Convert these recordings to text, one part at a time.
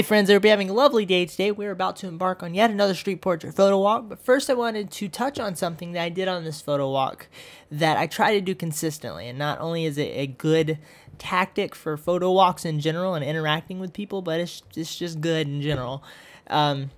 Hi friends, everybody having a lovely day today. We're about to embark on yet another street portrait photo walk, but first I wanted to touch on something that I did on this photo walk that I try to do consistently, and not only is it a good tactic for photo walks in general and interacting with people, but it's just good in general. And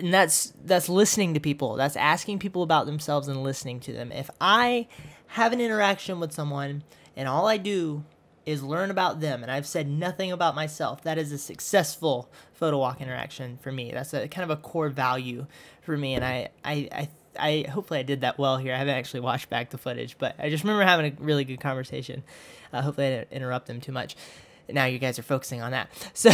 that's listening to people. That's asking people about themselves and listening to them. If I have an interaction with someone and all I do is learn about them, and I've said nothing about myself, that is a successful photo walk interaction for me. That's a kind of a core value for me, and I hopefully I did that well here. I haven't actually watched back the footage, but I just remember having a really good conversation. Hopefully I didn't interrupt them too much. Now you guys are focusing on that. So,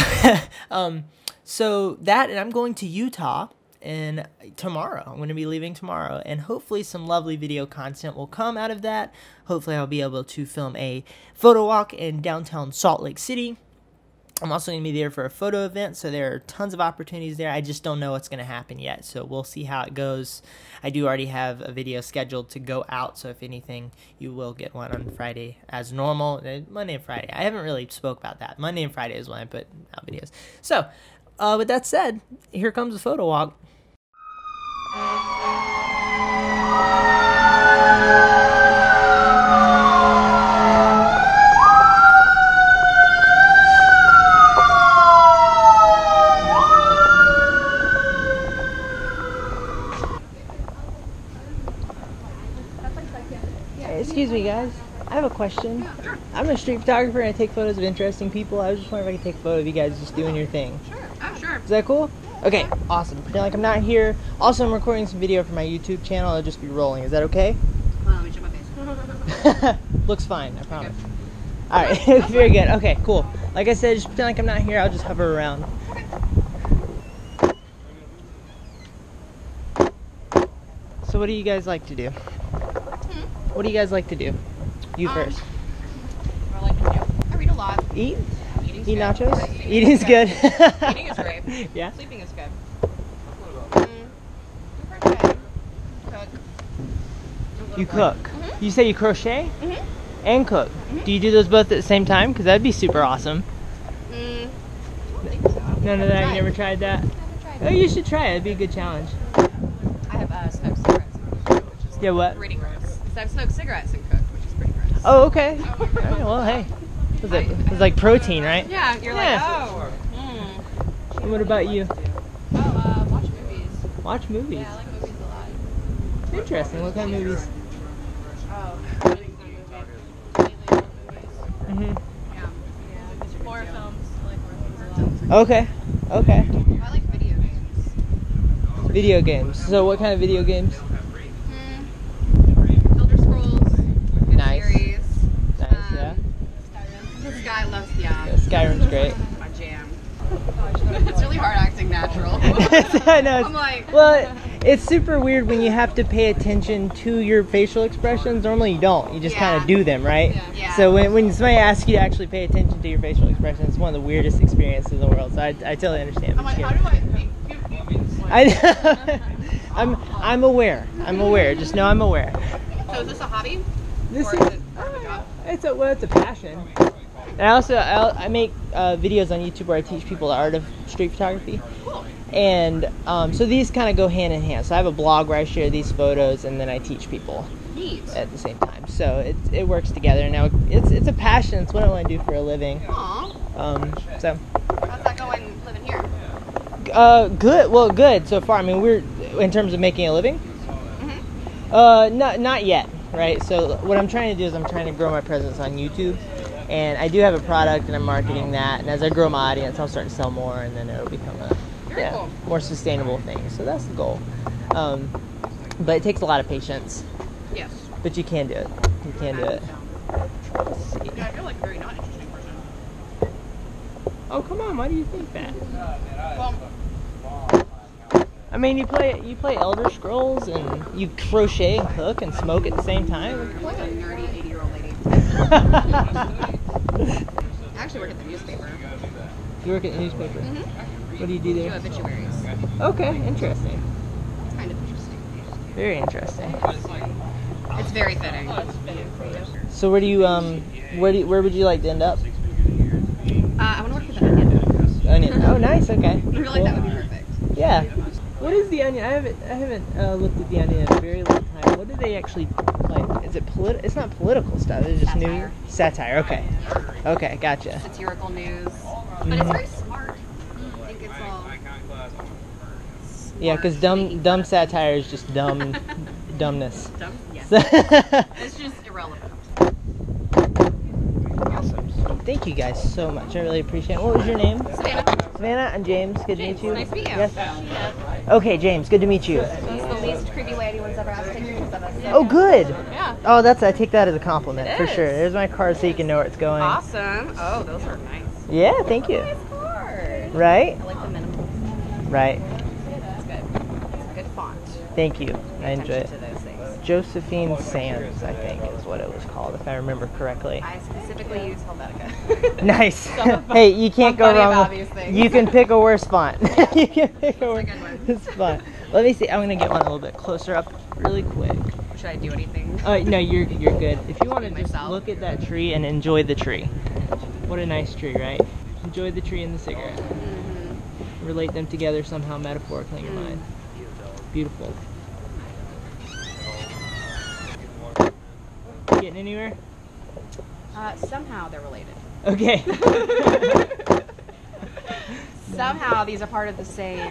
so that, and I'm going to Utah, and tomorrow I'm going to be leaving tomorrow, and hopefully some lovely video content will come out of that. Hopefully I'll be able to film a photo walk in downtown Salt Lake City. I'm also going to be there for a photo event, so there are tons of opportunities there. I just don't know what's going to happen yet, so we'll see how it goes. I do already have a video scheduled to go out, so if anything, you will get one on Friday as normal. Monday and Friday. I haven't really spoke about that. Monday and Friday is when I put out videos. So, with that said, here comes the photo walk. Excuse me, guys. I have a question. I'm a street photographer and I take photos of interesting people. I was just wondering if I could take a photo of you guys just doing your thing. Is that cool? Okay, awesome. Pretend like I'm not here. Also, I'm recording some video for my YouTube channel. It'll just be rolling. Is that okay? Hold on, let me check my face. Looks fine, I promise. Okay. Alright, very good. Okay, cool. Like I said, just pretend like I'm not here. I'll just hover around. Okay. So what do you guys like to do? What do you guys like to do? You first. I like to do. I read a lot. Eat? Eat nachos? Eating's good. Eating is great. Yeah. Sleeping is good. Cook. You cook? Mm-hmm. You say you crochet? Mm-hmm. And cook? Mm-hmm. Do you do those both at the same time? Because that'd be super awesome. Mm. I don't think so. None of that? You never tried that? I've never tried that. Oh, you should try it. It'd be a good challenge. I have smoked cigarettes. Which is pretty gross. So I've smoked cigarettes and cooked, which is pretty gross. Oh, okay. Oh, right, well, hey. It's like protein, right? Yeah, you're like, oh. Mm. And what about you? Oh, watch movies. Watch movies? Yeah, I like movies a lot. Interesting. What kind of movies? Oh, movies. Yeah. Horror films. I like horror films a lot. Okay. Okay. I like video games. Video games. So what kind of video games? Elder Scrolls. Nice. Series. Nice, yeah. Skyrim loves, yeah. Skyrim's great. My jam. It's really hard acting natural. I know. I'm like, well, it's super weird when you have to pay attention to your facial expressions. Normally you don't. You just kind of do them, right? Yeah. So when somebody asks you to actually pay attention to your facial expressions, it's one of the weirdest experiences in the world. So I totally understand. I'm like, how do I think? I'm aware. I'm aware. Just know I'm aware. So is this a hobby? Or is it part of a job? Well, it's a passion. And I make videos on YouTube where I teach people the art of street photography. Cool. And so these kind of go hand in hand. So I have a blog where I share these photos and then I teach people at the same time. So it works together. Now it's a passion. It's what I want to do for a living. Aww. So. How's that going living here? Good. Well, good so far. I mean, we're in terms of making a living. Mm-hmm. Not yet, right? So what I'm trying to do is I'm trying to grow my presence on YouTube. And I do have a product, and I'm marketing that. And as I grow my audience, I'll start to sell more, and then it'll become a more sustainable thing. So that's the goal. But it takes a lot of patience. Yes. But you can do it. You can do it. Let's see. Yeah, I feel like a very not interesting person. Oh, come on! Why do you think that? Well, I mean, you play Elder Scrolls, and you crochet and cook and smoke at the same time. I'm like a nerdy 80-year-old lady. I actually work at the newspaper. You work at the newspaper? Mm-hmm. What do you do there? I do obituaries. Okay, interesting. It's kind of interesting. Very interesting. It's very fitting. So where would you like to end up? I want to work for the Onion. Onion. Oh, nice. Okay. I feel like that would be perfect. Yeah. What is the Onion? I haven't looked at the Onion in a very long time. What do they actually like? Is it It's not political stuff. It's just satire. New satire. Okay. Okay. Gotcha. Satirical news. Mm-hmm. But it's very smart. I think it's all. Yeah, because dumb satire is just dumbness. Dumb? Yeah. It's just irrelevant. Awesome. Thank you guys so much. I really appreciate it. What was your name? Savannah. Savannah, I'm James. Good to meet you. Nice to meet you. Yes. Yeah. Okay, James. Good to meet you. That's the least creepy way anyone's ever asked pictures of us. Yeah. Oh, good. Yeah. Oh, I take that as a compliment for sure. There's my car so you can know where it's going. Awesome. Oh, those are nice. Yeah, thank you. Nice car. Right? I like the minimalist. Right. Thank you. I enjoy it. Josephine Sands, I think, is what it was called, if I remember correctly. I specifically use Helvetica. Nice. Hey, you can't go wrong. You can pick a worse font. Yeah. You can pick a worse font. Let me see. I'm gonna get one a little bit closer up, really quick. Should I do anything? No, you're good. If you want to just look at that tree and enjoy the tree. What a nice tree, right? Enjoy the tree and the cigarette. Mm-hmm. Relate them together somehow metaphorically in your mind. Beautiful. Getting anywhere? Somehow they're related. Okay. Somehow these are part of the same.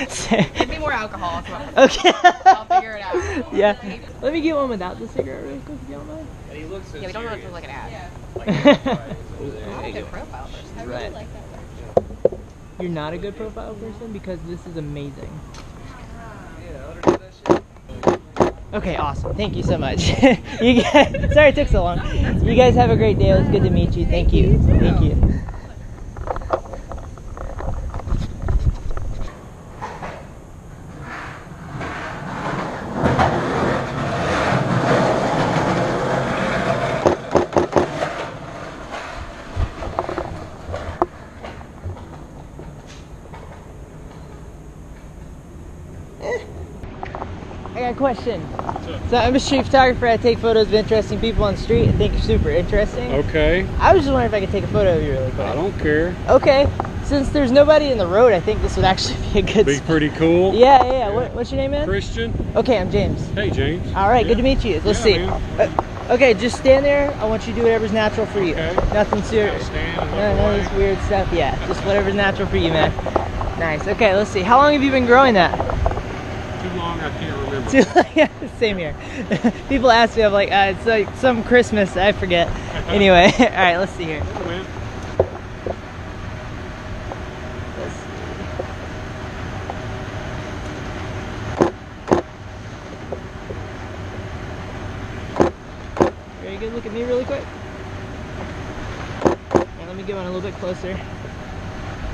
Give me more alcohol if you want. Okay. I'll figure it out. Yeah. Let me get one without the cigarette really quick if you don't mind. But he looks so serious. Yeah, we don't know what to look at. Yeah. I'm a good profile person. I really like that. You're not a good profile person because this is amazing. Okay, awesome. Thank you so much. You guys, sorry it took so long. You guys have a great day. It was good to meet you. Thank you. Thank you. Question. So I'm a street photographer. I take photos of interesting people on the street and think you're super interesting. Okay. I was just wondering if I could take a photo of you really quick. I don't care. Okay. Since there's nobody in the road, I think this would actually be a good spot. Pretty cool. Yeah, yeah. What's your name, man? Christian. Okay, I'm James. Hey, James. All right, good to meet you. Let's see. Okay, just stand there. I want you to do whatever's natural for you. Okay. Nothing serious. No, this weird stuff. Yeah, just whatever's natural for you, man. Nice. Okay, let's see. How long have you been growing that? Too long, I can't remember. Same here. People ask me, I'm like, it's like some Christmas, I forget. Anyway, all right, let's see here. Very good, look at me really quick. All right, let me get one a little bit closer.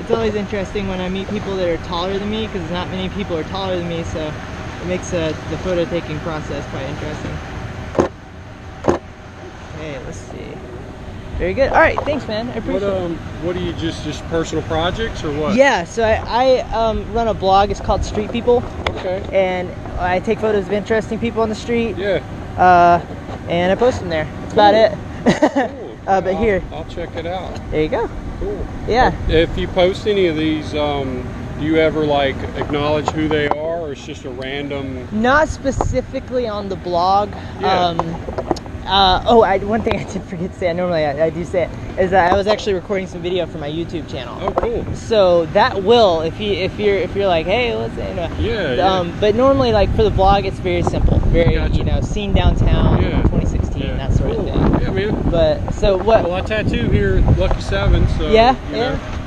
It's always interesting when I meet people that are taller than me because not many people are taller than me, so it makes the photo taking process quite interesting. Okay, let's see. Very good. All right, thanks, man. I appreciate it. What do you just personal projects or what? Yeah, so I run a blog. It's called Street People. Okay. And I take photos of interesting people on the street. Yeah. And I post them there. That's about it. Cool. But here. I'll check it out. There you go. Cool. Yeah. If you post any of these, do you ever like acknowledge who they are, or it's just a random? Not specifically on the blog. Yeah. One thing I did forget to say, I normally do say it, is that I was actually recording some video for my YouTube channel. Oh, cool. So that will, if you're like, hey, let's anyway. Yeah. But normally, like for the blog, it's very simple, very you know, scene downtown, 2016, that sort of thing. Man. But so what? Well, I tattoo here at Lucky 7, so yeah.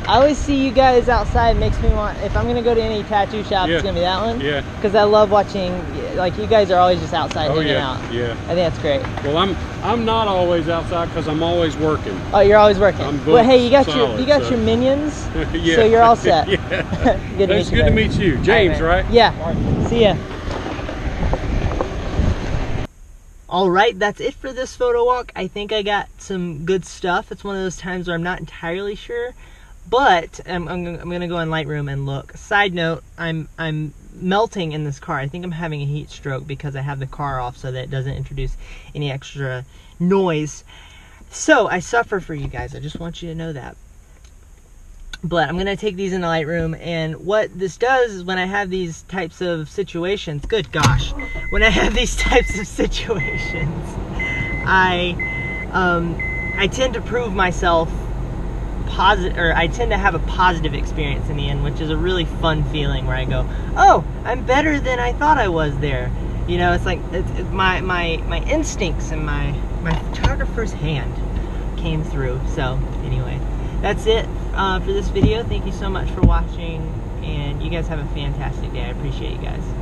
I always see you guys outside. Makes me want, if I'm gonna go to any tattoo shop, it's gonna be that one. Yeah. Because I love watching, like you guys are always just outside hanging out. Yeah. I think that's great. Well, I'm not always outside because I'm always working. Oh, you're always working. I'm booked, well, hey, you got your minions. Yeah. So you're all set. Yeah. Good to meet you, James. All right. Yeah. All right. See ya. Alright, that's it for this photo walk. I think I got some good stuff. It's one of those times where I'm not entirely sure, but I'm going to go in Lightroom and look. Side note, I'm melting in this car. I think I'm having a heat stroke because I have the car off so that it doesn't introduce any extra noise. So I suffer for you guys. I just want you to know that. But I'm going to take these into Lightroom, and what this does is when I have these types of situations, good gosh, when I have these types of situations, I tend to prove myself positive, or I tend to have a positive experience in the end, which is a really fun feeling where I go, oh, I'm better than I thought I was there. You know, it's like my instincts and my photographer's hand came through. So anyway, that's it for this video. Thank you so much for watching, and you guys have a fantastic day. I appreciate you guys.